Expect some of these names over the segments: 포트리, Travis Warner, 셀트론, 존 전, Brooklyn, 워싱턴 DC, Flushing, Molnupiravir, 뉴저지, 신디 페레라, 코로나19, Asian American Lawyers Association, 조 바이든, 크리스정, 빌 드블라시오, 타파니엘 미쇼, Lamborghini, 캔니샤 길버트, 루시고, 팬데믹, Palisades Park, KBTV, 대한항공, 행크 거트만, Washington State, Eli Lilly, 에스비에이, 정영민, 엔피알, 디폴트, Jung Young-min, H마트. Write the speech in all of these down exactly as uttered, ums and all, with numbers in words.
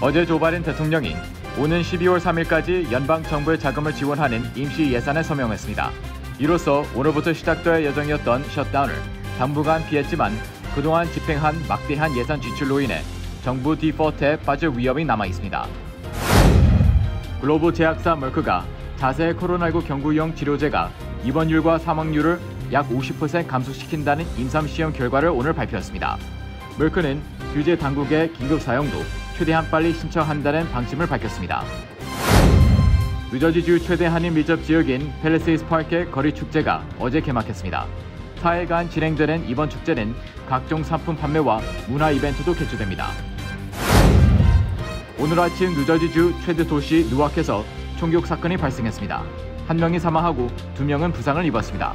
어제 조바른 대통령이 오는 십이월 삼일까지 연방정부의 자금을 지원하는 임시예산에 서명했습니다. 이로써 오늘부터 시작될 예정이었던 셧다운을 당분간 피했지만 그동안 집행한 막대한 예산 지출로 인해 정부 디폴트에 빠질 위험이 남아있습니다. 글로브 제약사 머크가 자세의 코로나십구 경구용 치료제가 입원율과 사망률을 약 오십 퍼센트 감소시킨다는 임상시험 결과를 오늘 발표했습니다. 머크는 규제 당국의 긴급 사용도 최대한 빨리 신청한다는 방침을 밝혔습니다. 뉴저지주 최대 한인 밀접 지역인 팰리세이드 파크의 거리 축제가 어제 개막했습니다. 사흘간 진행되는 이번 축제는 각종 상품 판매와 문화 이벤트도 개최됩니다. 오늘 아침 뉴저지주 최대 도시 누아크에서 총격 사건이 발생했습니다. 한 명이 사망하고 두 명은 부상을 입었습니다.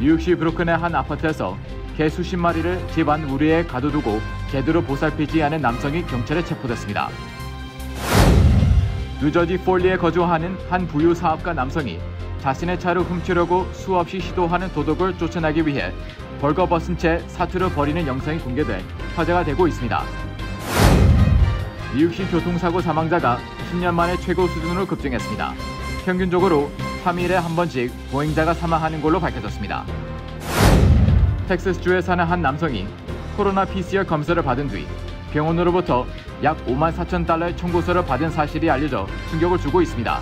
뉴욕시 브루클린의 한 아파트에서 개 수십 마리를 집 안 우리에 가둬두고 제대로 보살피지 않은 남성이 경찰에 체포됐습니다. 뉴저지 폴리에 거주하는 한 부유 사업가 남성이 자신의 차를 훔치려고 수없이 시도하는 도둑을 쫓아내기 위해 벌거벗은 채 사투를 벌이는 영상이 공개돼 화제가 되고 있습니다. 뉴욕시 교통사고 사망자가 십 년 만에 최고 수준으로 급증했습니다. 평균적으로 삼 일에 한 번씩 보행자가 사망하는 걸로 밝혀졌습니다. 텍사스주에 사는 한 남성이 코로나 피씨알 검사를 받은 뒤 병원으로부터 약 오만 사천 달러의 청구서를 받은 사실이 알려져 충격을 주고 있습니다.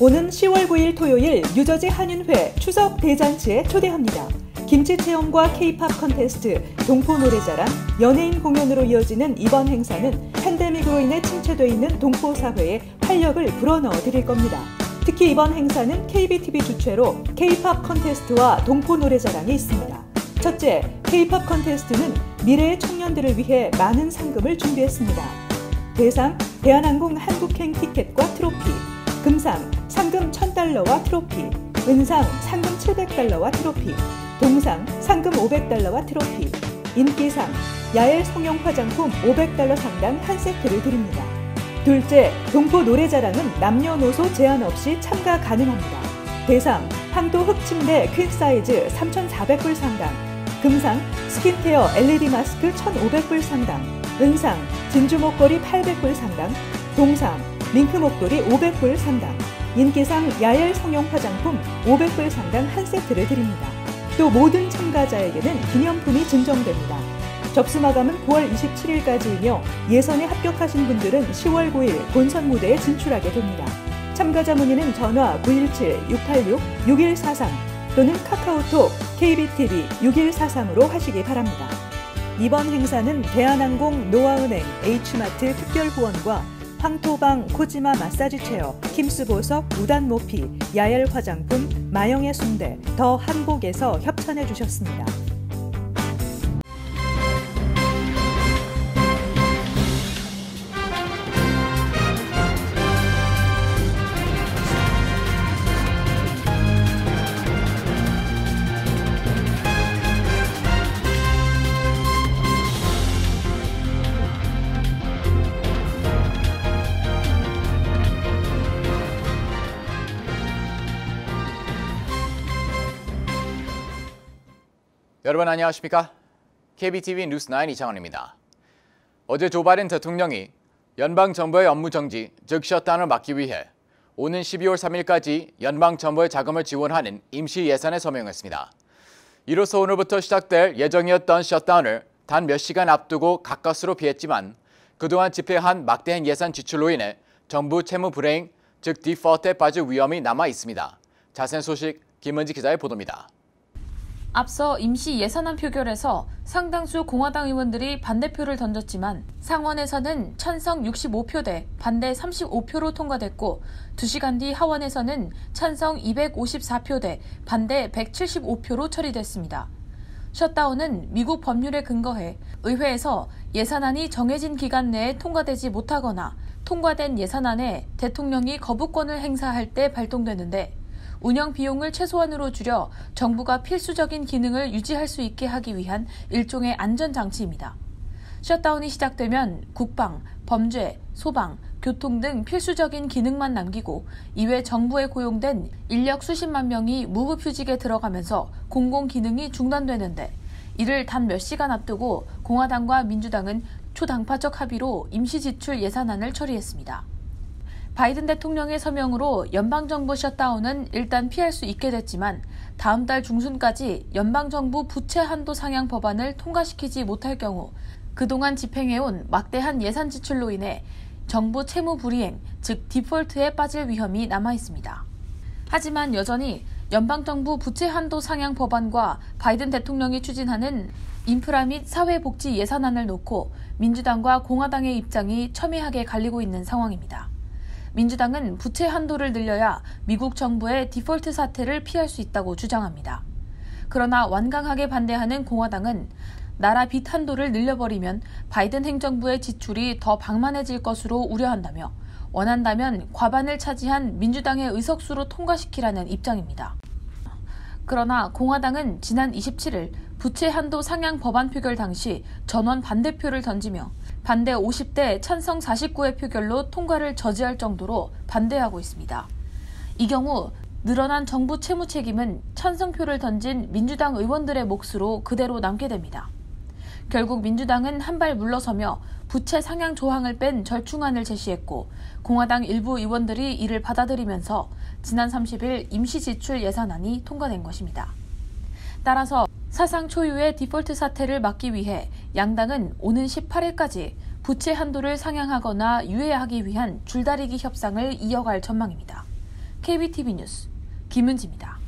오는 시월 구일 토요일 뉴저지 한인회 추석 대잔치에 초대합니다. 김치 체험과 K-팝 콘테스트, 동포 노래자랑, 연예인 공연으로 이어지는 이번 행사는 팬데믹으로 인해 침체돼 있는 동포 사회에 활력을 불어넣어 드릴 겁니다. 특히 이번 행사는 케이비티비 주최로 K-팝 콘테스트와 동포 노래자랑이 있습니다. 첫째, K-팝 콘테스트는 미래의 청년들을 위해 많은 상금을 준비했습니다. 대상, 대한항공 한국행 티켓과 트로피, 금상, 상금 천 달러와 트로피, 은상, 상금 칠백 달러와 트로피, 동상, 상금 오백 달러와 트로피, 인기상, 야외 성형 화장품 오백 달러 상당 한 세트를 드립니다. 둘째, 동포 노래자랑은 남녀노소 제한 없이 참가 가능합니다. 대상, 항도 흑침대 퀸사이즈 삼천사백 불 상당, 금상, 스킨케어 엘이디 마스크 천오백 불 상당, 은상, 진주 목걸이 팔백 불 상당, 동상, 링크 목도리 오백 불 상당, 인기상 야외 성형 화장품 오백 불 상당 한 세트를 드립니다. 또 모든 참가자에게는 기념품이 증정됩니다. 접수 마감은 구월 이십칠일까지이며 예선에 합격하신 분들은 시월 구일 본선 무대에 진출하게 됩니다. 참가자 문의는 전화 구일칠 육팔육 육일사삼 또는 카카오톡 케이비티비 육일사삼으로 하시기 바랍니다. 이번 행사는 대한항공, 노아은행, H마트 특별후원과 황토방, 코지마 마사지 체어, 킴스보석, 우단 모피, 야열 화장품, 마영의 순대, 더 한복에서 협찬해 주셨습니다. 여러분 안녕하십니까? 케이비티비 뉴스나인 이창원입니다. 어제 조 바이든 대통령이 연방정부의 업무정지, 즉 셧다운을 막기 위해 오는 십이월 삼일까지 연방정부의 자금을 지원하는 임시예산에 서명했습니다. 이로써 오늘부터 시작될 예정이었던 셧다운을 단 몇 시간 앞두고 가까스로 피했지만 그동안 집행한 막대한 예산 지출로 인해 정부 채무 불행, 즉 디폴트에 빠질 위험이 남아 있습니다. 자세한 소식 김은지 기자의 보도입니다. 앞서 임시 예산안 표결에서 상당수 공화당 의원들이 반대표를 던졌지만 상원에서는 찬성 육십오 표 대 반대 삼십오 표로 통과됐고 두 시간 뒤 하원에서는 찬성 이백오십사 표 대 반대 백칠십오 표로 처리됐습니다. 셧다운은 미국 법률에 근거해 의회에서 예산안이 정해진 기간 내에 통과되지 못하거나 통과된 예산안에 대통령이 거부권을 행사할 때 발동되는데 운영 비용을 최소한으로 줄여 정부가 필수적인 기능을 유지할 수 있게 하기 위한 일종의 안전장치입니다. 셧다운이 시작되면 국방, 범죄, 소방, 교통 등 필수적인 기능만 남기고 이외 정부에 고용된 인력 수십만 명이 무급휴직에 들어가면서 공공기능이 중단되는데 이를 단 몇 시간 앞두고 공화당과 민주당은 초당파적 합의로 임시지출 예산안을 처리했습니다. 바이든 대통령의 서명으로 연방정부 셧다운은 일단 피할 수 있게 됐지만 다음 달 중순까지 연방정부 부채 한도 상향 법안을 통과시키지 못할 경우 그동안 집행해온 막대한 예산 지출로 인해 정부 채무 불이행, 즉 디폴트에 빠질 위험이 남아있습니다. 하지만 여전히 연방정부 부채 한도 상향 법안과 바이든 대통령이 추진하는 인프라 및 사회복지 예산안을 놓고 민주당과 공화당의 입장이 첨예하게 갈리고 있는 상황입니다. 민주당은 부채 한도를 늘려야 미국 정부의 디폴트 사태를 피할 수 있다고 주장합니다. 그러나 완강하게 반대하는 공화당은 나라 빚 한도를 늘려버리면 바이든 행정부의 지출이 더 방만해질 것으로 우려한다며 원한다면 과반을 차지한 민주당의 의석수로 통과시키라는 입장입니다. 그러나 공화당은 지난 이십칠일 부채 한도 상향 법안 표결 당시 전원 반대표를 던지며 반대 오십 대 찬성 사십구의 표결로 통과를 저지할 정도로 반대하고 있습니다. 이 경우 늘어난 정부 채무 책임은 찬성표를 던진 민주당 의원들의 몫으로 그대로 남게 됩니다. 결국 민주당은 한 발 물러서며 부채 상향 조항을 뺀 절충안을 제시했고 공화당 일부 의원들이 이를 받아들이면서 지난 삼십일 임시지출 예산안이 통과된 것입니다. 따라서 사상 초유의 디폴트 사태를 막기 위해 양당은 오는 십팔일까지 부채 한도를 상향하거나 유예하기 위한 줄다리기 협상을 이어갈 전망입니다. 케이비티비 뉴스 김은지입니다.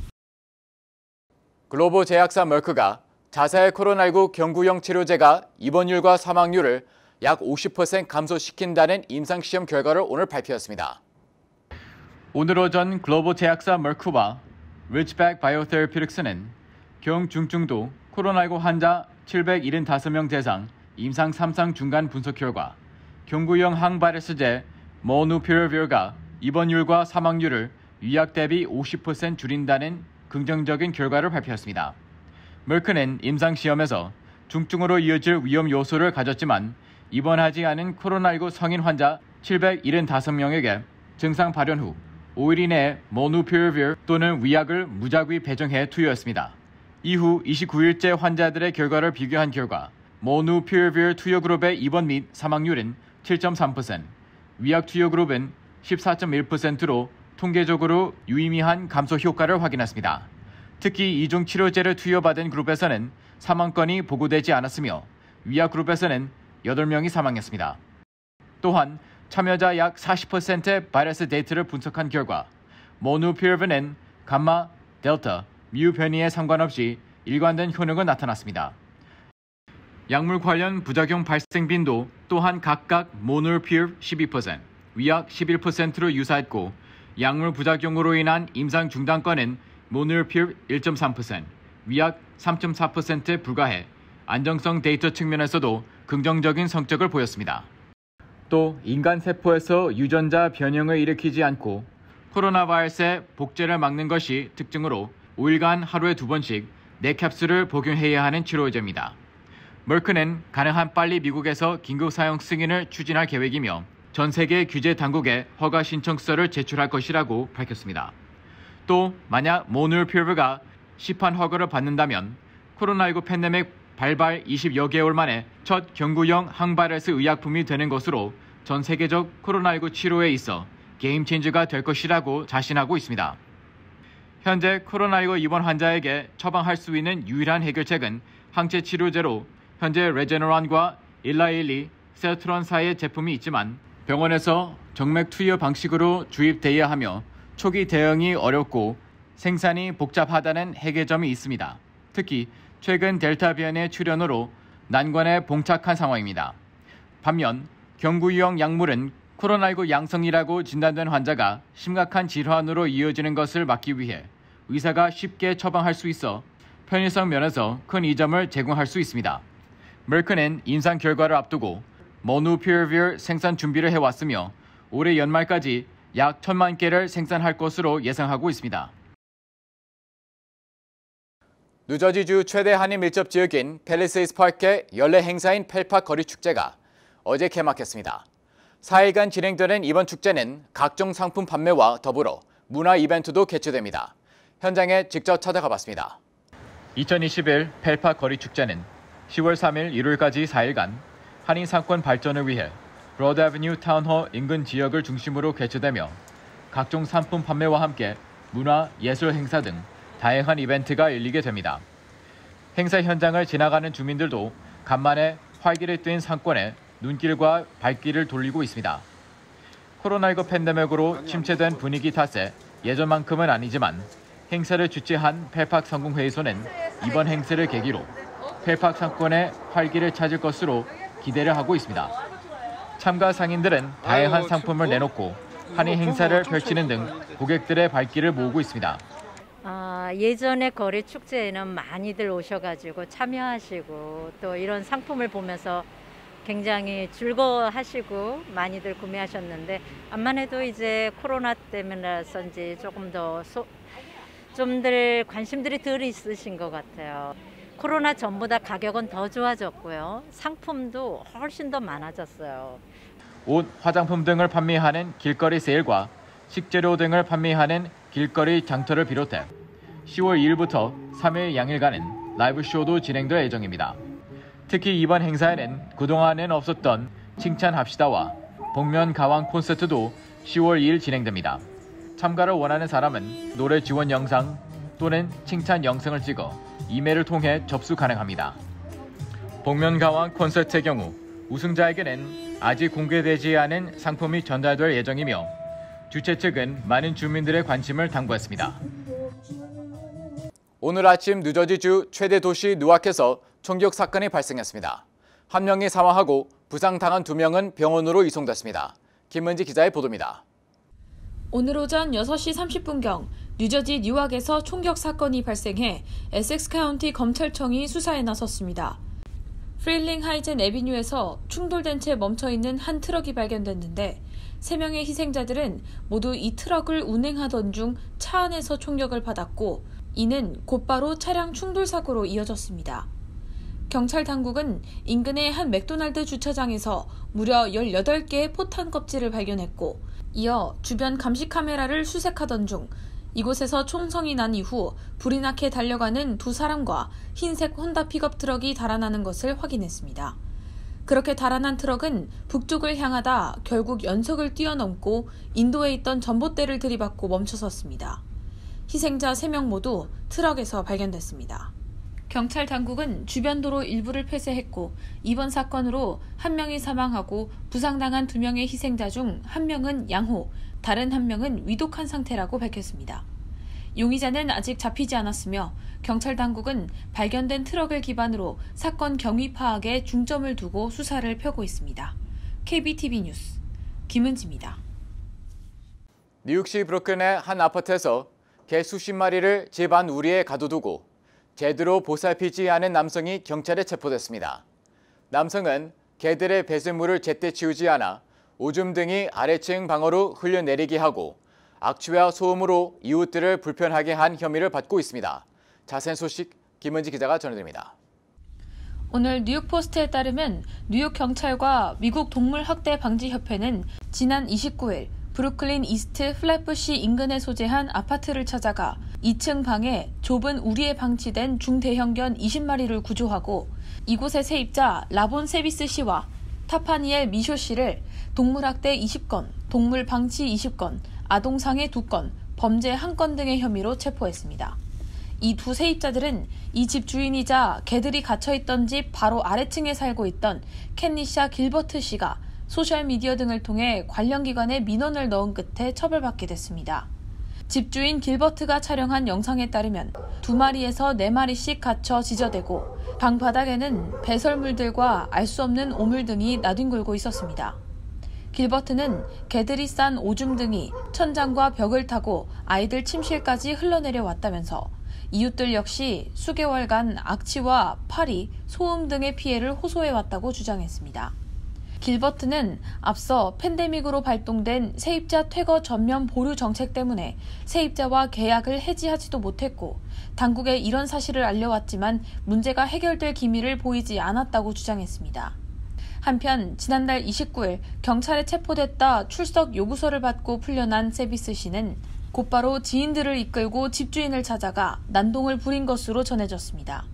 글로벌 제약사 머크가 자사의 코로나십구 경구용 치료제가 입원율과 사망률을 약 오십 퍼센트 감소시킨다는 임상시험 결과를 오늘 발표했습니다. 오늘 오전 글로벌 제약사 머크와 리치백 바이오테라퓨틱스는 경중증도 코로나십구 환자 칠백칠십오 명 대상 임상 삼상 중간 분석 결과 경구용 항바이러스제 Molnupiravir 입원율과 사망률을 유약 대비 오십 퍼센트 줄인다는 긍정적인 결과를 발표했습니다. 머크는 임상시험에서 중증으로 이어질 위험 요소를 가졌지만 입원하지 않은 코로나십구 성인 환자 칠백칠십오 명에게 증상 발현 후 오일 이내에 Molnupiravir 또는 위약을 무작위 배정해 투여했습니다. 이후 이십구일째 환자들의 결과를 비교한 결과 Molnupiravir 투여 그룹의 입원 및 사망률은 칠 점 삼 퍼센트, 위약 투여 그룹은 십사 점 일 퍼센트로 통계적으로 유의미한 감소 효과를 확인했습니다. 특히 이중 치료제를 투여받은 그룹에서는 사망건이 보고되지 않았으며 위약 그룹에서는 여덟 명이 사망했습니다. 또한 참여자 약 사십 퍼센트의 바이러스 데이터를 분석한 결과 Molnupiravir은 감마, 델타, 뮤 변이에 상관없이 일관된 효능은 나타났습니다. 약물 관련 부작용 발생 빈도 또한 각각 Molnupir 십이 퍼센트, 위약 십일 퍼센트로 유사했고 약물 부작용으로 인한 임상 중단 건은 Molnupir 일 점 삼 퍼센트, 위약 삼 점 사 퍼센트에 불과해 안정성 데이터 측면에서도 긍정적인 성적을 보였습니다. 또 인간 세포에서 유전자 변형을 일으키지 않고 코로나 바이러스의 복제를 막는 것이 특징으로 오일간 하루에 두 번씩 네 캡슐을 복용해야 하는 치료제입니다. 머크는 가능한 빨리 미국에서 긴급 사용 승인을 추진할 계획이며 전 세계 규제 당국에 허가 신청서를 제출할 것이라고 밝혔습니다. 또 만약 Molnupirav가 시판 허가를 받는다면 코로나십구 팬데믹 발발 이십여 개월 만에 첫 경구용 항바이러스 의약품이 되는 것으로 전 세계적 코로나십구 치료에 있어 게임 체인저가 될 것이라고 자신하고 있습니다. 현재 코로나십구 입원 환자에게 처방할 수 있는 유일한 해결책은 항체 치료제로 현재 레제노란과 Eli Lilly, 셀트론 사이의 제품이 있지만 병원에서 정맥 투여 방식으로 주입돼야 하며 초기 대응이 어렵고 생산이 복잡하다는 해결점이 있습니다. 특히 최근 델타 변이의 출현으로 난관에 봉착한 상황입니다. 반면 경구용 약물은 코로나십구 양성이라고 진단된 환자가 심각한 질환으로 이어지는 것을 막기 위해 의사가 쉽게 처방할 수 있어 편의성 면에서 큰 이점을 제공할 수 있습니다. 머크는 임상 결과를 앞두고 Molnupiravir 생산 준비를 해왔으며 올해 연말까지 약 천만 개를 생산할 것으로 예상하고 있습니다. 뉴저지주 최대 한인 밀접 지역인 팰리세이드 파크의 연례 행사인 펠팍 거리 축제가 어제 개막했습니다. 사일간 진행되는 이번 축제는 각종 상품 판매와 더불어 문화 이벤트도 개최됩니다. 현장에 직접 찾아가 봤습니다. 이천이십일 펠파 거리축제는 시월 삼일 일요일까지 사일간 한인 상권 발전을 위해 브로드 애비뉴 타운홀 인근 지역을 중심으로 개최되며 각종 상품 판매와 함께 문화, 예술 행사 등 다양한 이벤트가 열리게 됩니다. 행사 현장을 지나가는 주민들도 간만에 활기를 띈 상권에 눈길과 발길을 돌리고 있습니다. 코로나십구 팬데믹으로 침체된 분위기 탓에 예전만큼은 아니지만 행사를 주최한 펠팍 성공회의소는 이번 행사를 계기로 펠팍 상권의 활기를 찾을 것으로 기대를 하고 있습니다. 참가 상인들은 다양한 상품을 내놓고 한인 행사를 펼치는 등 고객들의 발길을 모으고 있습니다. 아, 예전에 거리 축제에는 많이들 오셔가지고 참여하시고 또 이런 상품을 보면서 굉장히 즐거워하시고 많이들 구매하셨는데 암만 해도 이제 코로나 때문에라서인지 조금 더 소, 좀들 관심들이 덜 있으신 것 같아요. 코로나 전보다 가격은 더 좋아졌고요. 상품도 훨씬 더 많아졌어요. 옷, 화장품 등을 판매하는 길거리 세일과 식재료 등을 판매하는 길거리 장터를 비롯해 시월 이일부터 삼일 양일간은 라이브 쇼도 진행될 예정입니다. 특히 이번 행사에는 그동안은 없었던 칭찬합시다와 복면 가왕 콘서트도 시월 이일 진행됩니다. 참가를 원하는 사람은 노래 지원 영상 또는 칭찬 영상을 찍어 이메일을 통해 접수 가능합니다. 복면 가왕 콘서트의 경우 우승자에게는 아직 공개되지 않은 상품이 전달될 예정이며 주최 측은 많은 주민들의 관심을 당부했습니다. 오늘 아침 뉴저지주 최대 도시 누아크에서 총격 사건이 발생했습니다. 한 명이 사망하고 부상당한 두 명은 병원으로 이송됐습니다. 김은지 기자의 보도입니다. 오늘 오전 여섯시 삼십분경 뉴저지 뉴아크에서 총격 사건이 발생해 에섹스 카운티 검찰청이 수사에 나섰습니다. 프릴링 하이젠 애비뉴에서 충돌된 채 멈춰있는 한 트럭이 발견됐는데 세 명의 희생자들은 모두 이 트럭을 운행하던 중 차 안에서 총격을 받았고 이는 곧바로 차량 충돌 사고로 이어졌습니다. 경찰 당국은 인근의 한 맥도날드 주차장에서 무려 열여덟 개의 포탄 껍질을 발견했고 이어 주변 감시 카메라를 수색하던 중 이곳에서 총성이 난 이후 불이 나게 달려가는 두 사람과 흰색 혼다 픽업 트럭이 달아나는 것을 확인했습니다. 그렇게 달아난 트럭은 북쪽을 향하다 결국 연석을 뛰어넘고 인도에 있던 전봇대를 들이받고 멈춰섰습니다. 희생자 세 명 모두 트럭에서 발견됐습니다. 경찰 당국은 주변 도로 일부를 폐쇄했고 이번 사건으로 한 명이 사망하고 부상당한 두 명의 희생자 중 한 명은 양호, 다른 한 명은 위독한 상태라고 밝혔습니다. 용의자는 아직 잡히지 않았으며 경찰 당국은 발견된 트럭을 기반으로 사건 경위 파악에 중점을 두고 수사를 펴고 있습니다. 케이비티비 뉴스 김은지입니다. 뉴욕시 브루클린의 한 아파트에서 개 수십 마리를 집 안 우리에 가둬두고 제대로 보살피지 않은 남성이 경찰에 체포됐습니다. 남성은 개들의 배설물을 제때 치우지 않아 오줌 등이 아래층 방어로 흘려내리게 하고 악취와 소음으로 이웃들을 불편하게 한 혐의를 받고 있습니다. 자세한 소식 김은지 기자가 전해드립니다. 오늘 뉴욕포스트에 따르면 뉴욕 경찰과 미국 동물학대 방지협회는 지난 이십구일 브루클린 이스트 플랫부시 인근에 소재한 아파트를 찾아가 이층 방에 좁은 우리에 방치된 중대형견 스무 마리를 구조하고 이곳의 세입자 라본 세비스 씨와 타파니엘 미쇼 씨를 동물학대 이십 건, 동물 방치 이십 건, 아동상해 두 건, 범죄 한 건 등의 혐의로 체포했습니다. 이 두 세입자들은 이 집 주인이자 개들이 갇혀있던 집 바로 아래층에 살고 있던 캔니샤 길버트 씨가 소셜미디어 등을 통해 관련 기관에 민원을 넣은 끝에 처벌받게 됐습니다. 집주인 길버트가 촬영한 영상에 따르면 두 마리에서 네 마리씩 갇혀 지저대고 방 바닥에는 배설물들과 알 수 없는 오물 등이 나뒹굴고 있었습니다. 길버트는 개들이 싼 오줌 등이 천장과 벽을 타고 아이들 침실까지 흘러내려왔다면서 이웃들 역시 수개월간 악취와 파리, 소음 등의 피해를 호소해왔다고 주장했습니다. 길버트는 앞서 팬데믹으로 발동된 세입자 퇴거 전면 보류 정책 때문에 세입자와 계약을 해지하지도 못했고 당국에 이런 사실을 알려왔지만 문제가 해결될 기미를 보이지 않았다고 주장했습니다. 한편 지난달 이십구 일 경찰에 체포됐다 출석 요구서를 받고 풀려난 세비스 씨는 곧바로 지인들을 이끌고 집주인을 찾아가 난동을 부린 것으로 전해졌습니다.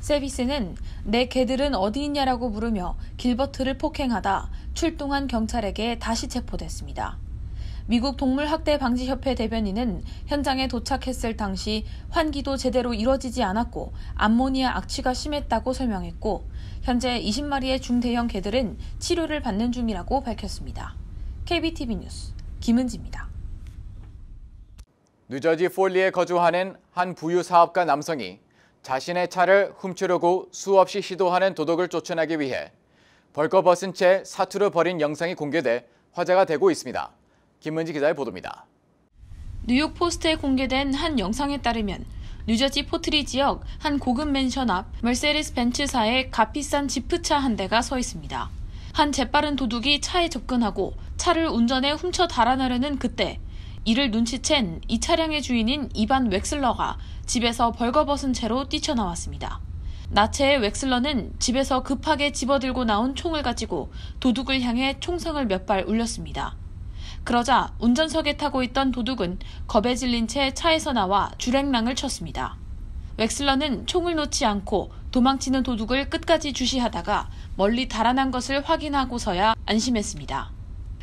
세비스는 내 개들은 어디 있냐라고 물으며 길버트를 폭행하다 출동한 경찰에게 다시 체포됐습니다. 미국 동물학대방지협회 대변인은 현장에 도착했을 당시 환기도 제대로 이뤄지지 않았고 암모니아 악취가 심했다고 설명했고 현재 스무 마리의 중대형 개들은 치료를 받는 중이라고 밝혔습니다. 케이비티비 뉴스 김은지입니다. 뉴저지 폴리에 거주하는 한 부유사업가 남성이 자신의 차를 훔치려고 수없이 시도하는 도둑을 쫓아내기 위해 벌거 벗은 채 사투를 벌인 영상이 공개돼 화제가 되고 있습니다. 김은지 기자의 보도입니다. 뉴욕 포스트에 공개된 한 영상에 따르면 뉴저지 포트리 지역 한 고급 맨션 앞 멀세디스 벤츠사의 값비싼 지프차 한 대가 서 있습니다. 한 재빠른 도둑이 차에 접근하고 차를 운전해 훔쳐 달아나려는 그때 이를 눈치챈 이 차량의 주인인 이반 웩슬러가 집에서 벌거벗은 채로 뛰쳐나왔습니다. 나체의 웩슬러는 집에서 급하게 집어들고 나온 총을 가지고 도둑을 향해 총성을 몇 발 울렸습니다. 그러자 운전석에 타고 있던 도둑은 겁에 질린 채 차에서 나와 줄행랑을 쳤습니다. 웩슬러는 총을 놓지 않고 도망치는 도둑을 끝까지 주시하다가 멀리 달아난 것을 확인하고서야 안심했습니다.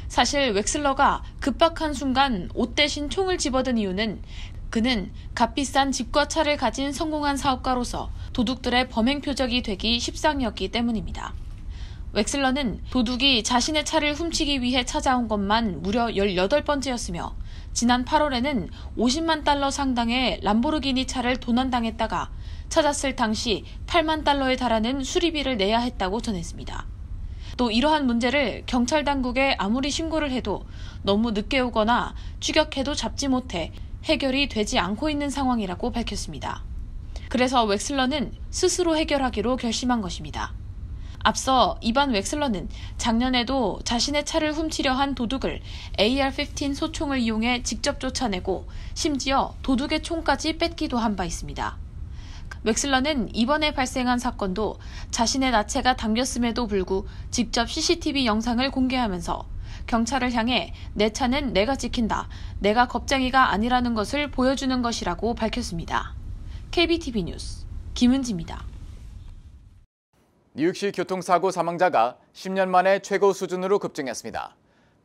사실 웩슬러가 급박한 순간 옷 대신 총을 집어든 이유는 그는 값비싼 집과 차를 가진 성공한 사업가로서 도둑들의 범행 표적이 되기 십상이었기 때문입니다. 웩슬러는 도둑이 자신의 차를 훔치기 위해 찾아온 것만 무려 열여덟 번째였으며 지난 팔월에는 오십만 달러 상당의 람보르기니 차를 도난당했다가 찾았을 당시 팔만 달러에 달하는 수리비를 내야 했다고 전했습니다. 또 이러한 문제를 경찰 당국에 아무리 신고를 해도 너무 늦게 오거나 추격해도 잡지 못해 해결이 되지 않고 있는 상황이라고 밝혔습니다. 그래서 웩슬러는 스스로 해결하기로 결심한 것입니다. 앞서 이반 웩슬러는 작년에도 자신의 차를 훔치려 한 도둑을 에이알 십오 소총을 이용해 직접 쫓아내고 심지어 도둑의 총까지 뺏기도 한 바 있습니다. 웩슬러는 이번에 발생한 사건도 자신의 나체가 담겼음에도 불구 직접 씨씨티비 영상을 공개하면서 경찰을 향해 내 차는 내가 지킨다, 내가 겁쟁이가 아니라는 것을 보여주는 것이라고 밝혔습니다. 케이비티비 뉴스 김은지입니다. 뉴욕시 교통사고 사망자가 십 년 만에 최고 수준으로 급증했습니다.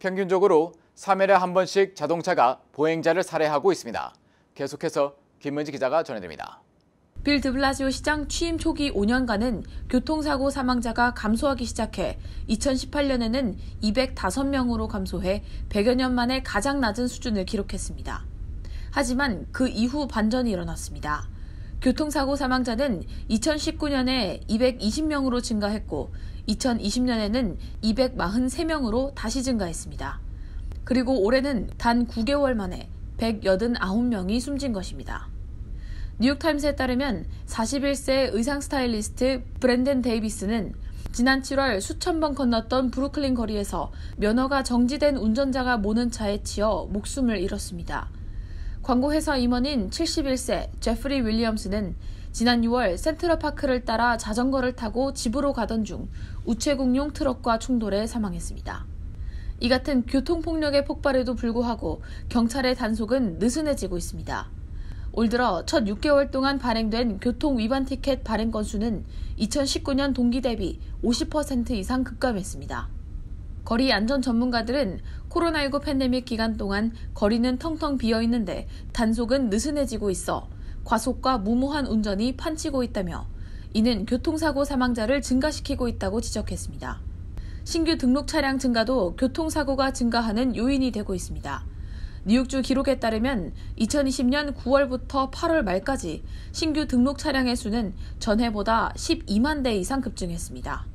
평균적으로 삼 일에 한 번씩 자동차가 보행자를 살해하고 있습니다. 계속해서 김은지 기자가 전해드립니다. 빌 드블라시오 시장 취임 초기 오 년간은 교통사고 사망자가 감소하기 시작해 이천십팔 년에는 이백오 명으로 감소해 백여 년 만에 가장 낮은 수준을 기록했습니다. 하지만 그 이후 반전이 일어났습니다. 교통사고 사망자는 이천십구 년에 이백이십 명으로 증가했고 이천이십 년에는 이백사십삼 명으로 다시 증가했습니다. 그리고 올해는 단 구 개월 만에 백팔십구 명이 숨진 것입니다. 뉴욕타임스에 따르면 사십일 세 의상 스타일리스트 브랜든 데이비스는 지난 칠월 수천 번 건넜던 브루클린 거리에서 면허가 정지된 운전자가 모는 차에 치여 목숨을 잃었습니다. 광고회사 임원인 칠십일 세 제프리 윌리엄스는 지난 유월 센트럴파크를 따라 자전거를 타고 집으로 가던 중 우체국용 트럭과 충돌해 사망했습니다. 이 같은 교통폭력의 폭발에도 불구하고 경찰의 단속은 느슨해지고 있습니다. 올 들어 첫 육 개월 동안 발행된 교통위반 티켓 발행 건수는 이천십구 년 동기 대비 오십 퍼센트 이상 급감했습니다. 거리 안전 전문가들은 코로나십구 팬데믹 기간 동안 거리는 텅텅 비어 있는데 단속은 느슨해지고 있어 과속과 무모한 운전이 판치고 있다며 이는 교통사고 사망자를 증가시키고 있다고 지적했습니다. 신규 등록 차량 증가도 교통사고가 증가하는 요인이 되고 있습니다. 뉴욕주 기록에 따르면 이천이십 년 구월부터 팔월 말까지 신규 등록 차량의 수는 전해보다 십이만 대 이상 급증했습니다.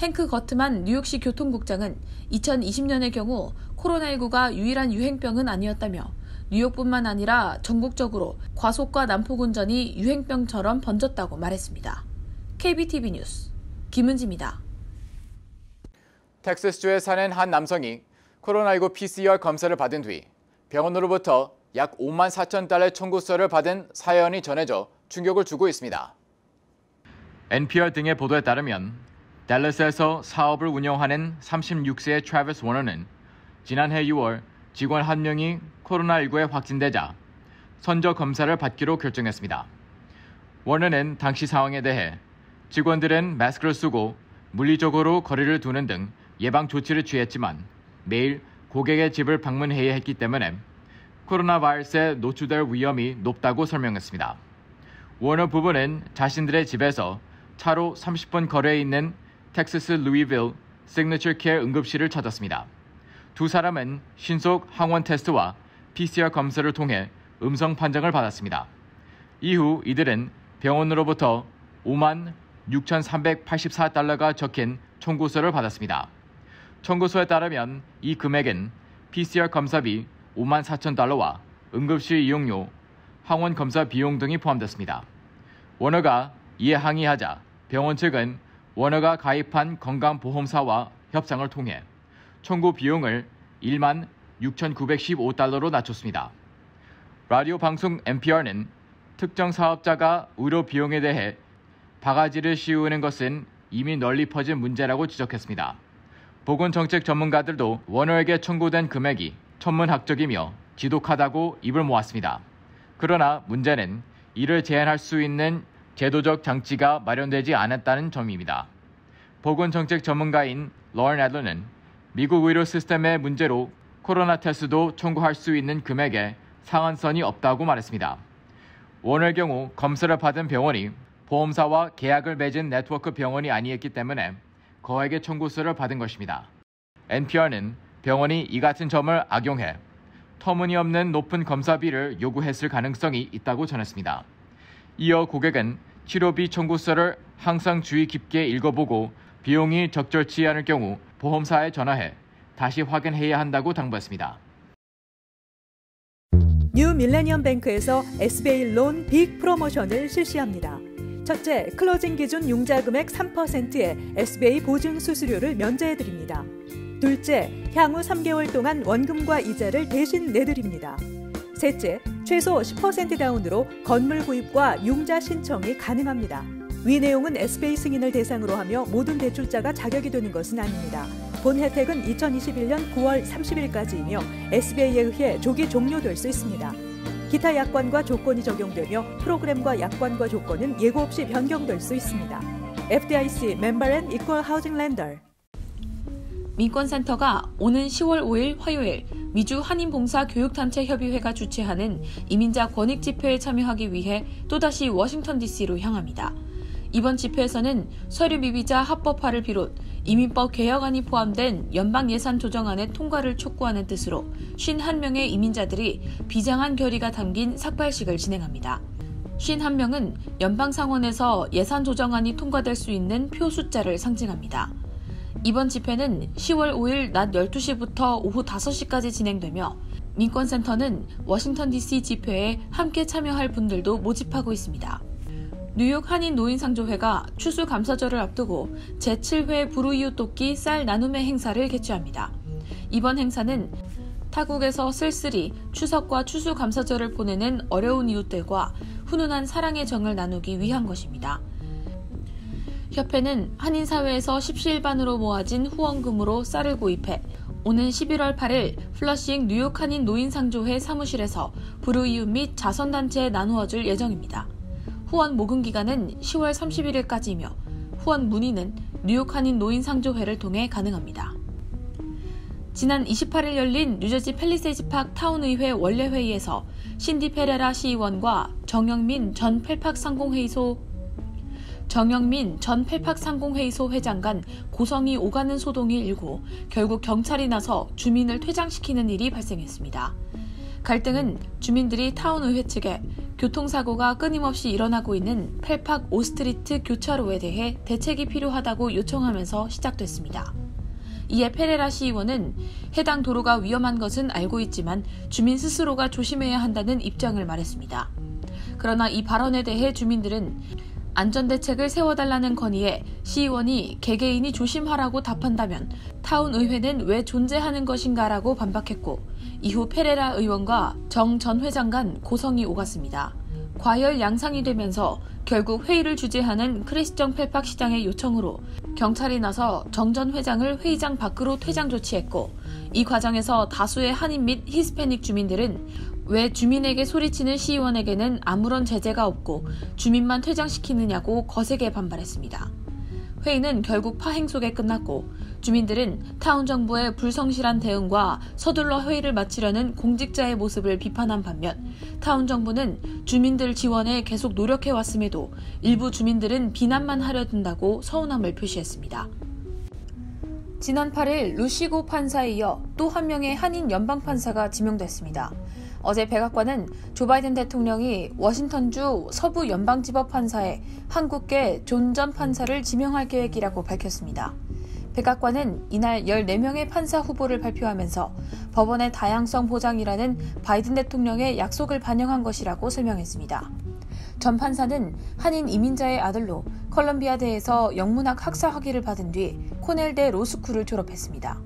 행크 거트만 뉴욕시 교통국장은 이천이십 년의 경우 코로나십구가 유일한 유행병은 아니었다며 뉴욕뿐만 아니라 전국적으로 과속과 난폭운전이 유행병처럼 번졌다고 말했습니다. 케이비티비 뉴스 김은지입니다. 텍사스주에 사는 한 남성이 코로나십구 피씨알 검사를 받은 뒤 병원으로부터 약 오만 사천 달러의 청구서를 받은 사연이 전해져 충격을 주고 있습니다. 엔피알 등의 보도에 따르면 댈러스에서 사업을 운영하는 삼십육 세의 트래비스 워너는 지난해 유월 직원 한 명이 코로나십구에 확진되자 선저 검사를 받기로 결정했습니다. 워너는 당시 상황에 대해 직원들은 마스크를 쓰고 물리적으로 거리를 두는 등 예방 조치를 취했지만 매일 고객의 집을 방문해야 했기 때문에 코로나 바이러스에 노출될 위험이 높다고 설명했습니다. 워너 부부는 자신들의 집에서 차로 삼십 분 거리에 있는 텍사스 루이빌 Signature Care 응급실을 찾았습니다. 두 사람은 신속 항원 테스트와 피씨아르 검사를 통해 음성 판정을 받았습니다. 이후 이들은 병원으로부터 오만 육천삼백팔십사 달러가 적힌 청구서를 받았습니다. 청구서에 따르면 이 금액은 피씨아르 검사비 오만 사천 달러와 응급실 이용료, 항원 검사 비용 등이 포함됐습니다. 워너가 이에 항의하자 병원 측은 워너가 가입한 건강보험사와 협상을 통해 청구 비용을 일만 육천구백십오 달러로 낮췄습니다. 라디오 방송 엔피알는 특정 사업자가 의료 비용에 대해 바가지를 씌우는 것은 이미 널리 퍼진 문제라고 지적했습니다. 보건정책 전문가들도 워너에게 청구된 금액이 천문학적이며 지독하다고 입을 모았습니다. 그러나 문제는 이를 제한할 수 있는 제도적 장치가 마련되지 않았다는 점입니다. 보건정책 전문가인 러언 애들는 미국 의료 시스템의 문제로 코로나 테스트도 청구할 수 있는 금액에 상한선이 없다고 말했습니다. 워너의 경우 검사를 받은 병원이 보험사와 계약을 맺은 네트워크 병원이 아니었기 때문에 거액의 청구서를 받은 것입니다. 엔피알는 병원이 이 같은 점을 악용해 터무니없는 높은 검사비를 요구했을 가능성이 있다고 전했습니다. 이어 고객은 치료비 청구서를 항상 주의 깊게 읽어보고 비용이 적절치 않을 경우 보험사에 전화해 다시 확인해야 한다고 당부했습니다. 뉴 밀레니엄 뱅크에서 에스비에이 론 빅 프로모션을 실시합니다. 첫째, 클로징 기준 융자금액 삼 퍼센트에 에스비에이 보증 수수료를 면제해드립니다. 둘째, 향후 삼 개월 동안 원금과 이자를 대신 내드립니다. 셋째, 최소 십 퍼센트 다운으로 건물 구입과 융자 신청이 가능합니다. 위 내용은 에스비에이 승인을 대상으로 하며 모든 대출자가 자격이 되는 것은 아닙니다. 본 혜택은 이천이십일년 구월 삼십일까지이며 에스비에이에 의해 조기 종료될 수 있습니다. 기타 약관과 조건이 적용되며 프로그램과 약관과 조건은 예고 없이 변경될 수 있습니다. 에프디아이씨 Member and Equal Housing Lender. 민권센터가 오는 시월 오일 화요일 미주 한인봉사 교육단체협의회가 주최하는 이민자 권익 집회에 참여하기 위해 또다시 워싱턴 디씨로 향합니다. 이번 집회에서는 서류 미비자 합법화를 비롯 이민법 개혁안이 포함된 연방예산 조정안의 통과를 촉구하는 뜻으로 오십일 명의 이민자들이 비장한 결의가 담긴 삭발식을 진행합니다. 오십일 명은 연방상원에서 예산 조정안이 통과될 수 있는 표 숫자를 상징합니다. 이번 집회는 시월 오일 낮 열두 시부터 오후 다섯 시까지 진행되며 민권센터는 워싱턴 디씨 집회에 함께 참여할 분들도 모집하고 있습니다. 뉴욕 한인노인상조회가 추수감사절을 앞두고 제칠 회 부르이웃돕기 쌀 나눔의 행사를 개최합니다. 이번 행사는 타국에서 쓸쓸히 추석과 추수감사절을 보내는 어려운 이웃들과 훈훈한 사랑의 정을 나누기 위한 것입니다. 협회는 한인사회에서 십시일반으로 모아진 후원금으로 쌀을 구입해 오는 십일월 팔일 플러싱 뉴욕 한인노인상조회 사무실에서 부르이웃 및 자선단체에 나누어줄 예정입니다. 후원 모금 기간은 시월 삼십일일까지이며 후원 문의는 뉴욕 한인 노인 상조회를 통해 가능합니다. 지난 이십팔일 열린 뉴저지 팰리세이즈 파크 타운의회 원래회의에서 신디 페레라 시의원과 정영민 전 펠팍 상공회의소 정영민 전 펠팍 상공회의소 회장 간 고성이 오가는 소동이 일고 결국 경찰이 나서 주민을 퇴장시키는 일이 발생했습니다. 갈등은 주민들이 타운의회 측에 교통사고가 끊임없이 일어나고 있는 펠팍 오스트리트 교차로에 대해 대책이 필요하다고 요청하면서 시작됐습니다. 이에 페레라 시의원은 해당 도로가 위험한 것은 알고 있지만 주민 스스로가 조심해야 한다는 입장을 말했습니다. 그러나 이 발언에 대해 주민들은 안전대책을 세워달라는 건의에 시의원이 개개인이 조심하라고 답한다면 타운의회는 왜 존재하는 것인가라고 반박했고 이후 페레라 의원과 정 전 회장 간 고성이 오갔습니다. 과열 양상이 되면서 결국 회의를 주재하는 크리스정 펠팍 시장의 요청으로 경찰이 나서 정 전 회장을 회의장 밖으로 퇴장 조치했고, 이 과정에서 다수의 한인 및 히스패닉 주민들은 왜 주민에게 소리치는 시의원에게는 아무런 제재가 없고 주민만 퇴장시키느냐고 거세게 반발했습니다. 회의는 결국 파행 속에 끝났고, 주민들은 타운 정부의 불성실한 대응과 서둘러 회의를 마치려는 공직자의 모습을 비판한 반면, 타운 정부는 주민들 지원에 계속 노력해왔음에도 일부 주민들은 비난만 하려든다고 서운함을 표시했습니다. 지난 팔일 루시고 판사에 이어 또 한 명의 한인 연방판사가 지명됐습니다. 어제 백악관은 조 바이든 대통령이 워싱턴주 서부 연방지법 판사에 한국계 존 전 판사를 지명할 계획이라고 밝혔습니다. 백악관은 이날 열네 명의 판사 후보를 발표하면서 법원의 다양성 보장이라는 바이든 대통령의 약속을 반영한 것이라고 설명했습니다. 전 판사는 한인 이민자의 아들로 컬럼비아대에서 영문학 학사 학위를 받은 뒤 코넬대 로스쿨을 졸업했습니다.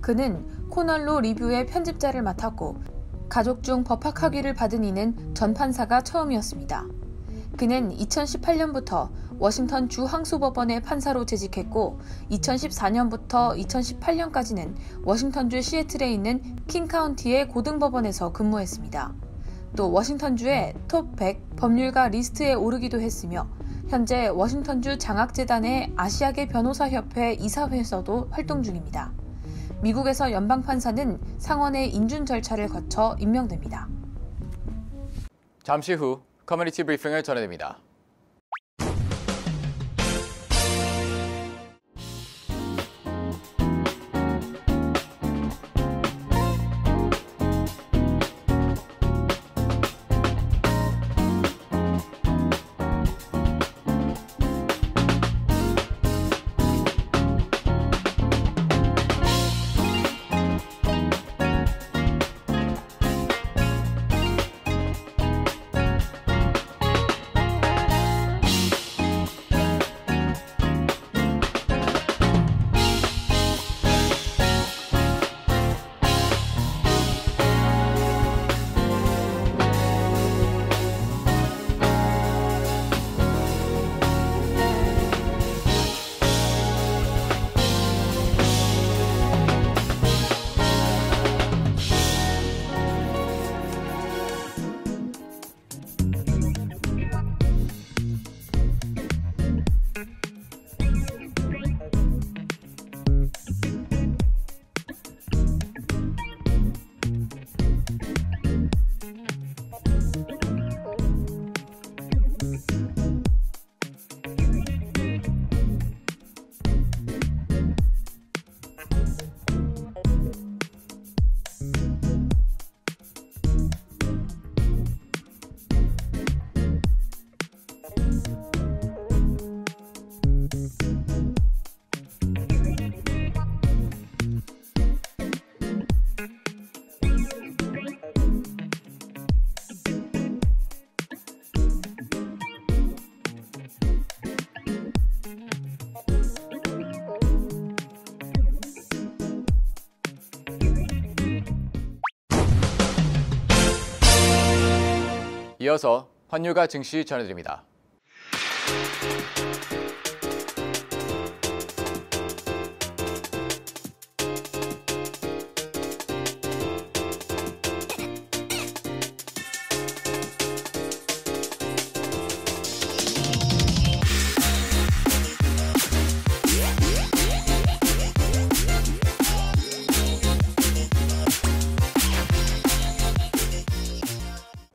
그는 코널로 리뷰의 편집자를 맡았고, 가족 중 법학 학위를 받은 이는 전 판사가 처음이었습니다. 그는 이천십팔 년부터 워싱턴 주 항소법원의 판사로 재직했고, 이천십사 년부터 이천십팔 년까지는 워싱턴주 시애틀에 있는 킹카운티의 고등법원에서 근무했습니다. 또 워싱턴주의 톱 백 법률가 리스트에 오르기도 했으며, 현재 워싱턴주 장학재단의 아시아계 변호사협회 이사회에서도 활동 중입니다. 미국에서 연방판사는 상원의 인준 절차를 거쳐 임명됩니다. 잠시 후 커뮤니티 브리핑을 전해드립니다. 이어서 환율과 증시 전해드립니다.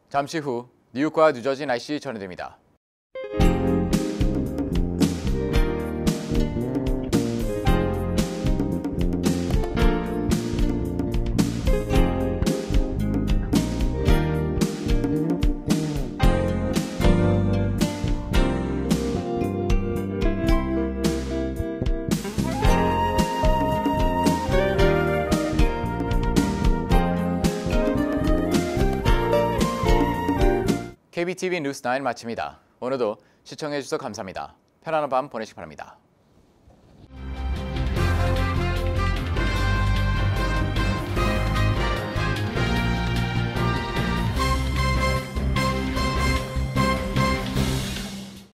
잠시 후 뉴욕과 뉴저지 날씨 전해드립니다. 케이비티비 뉴스 나인 마칩니다. 오늘도 시청해주셔서 감사합니다. 편안한 밤 보내시기 바랍니다.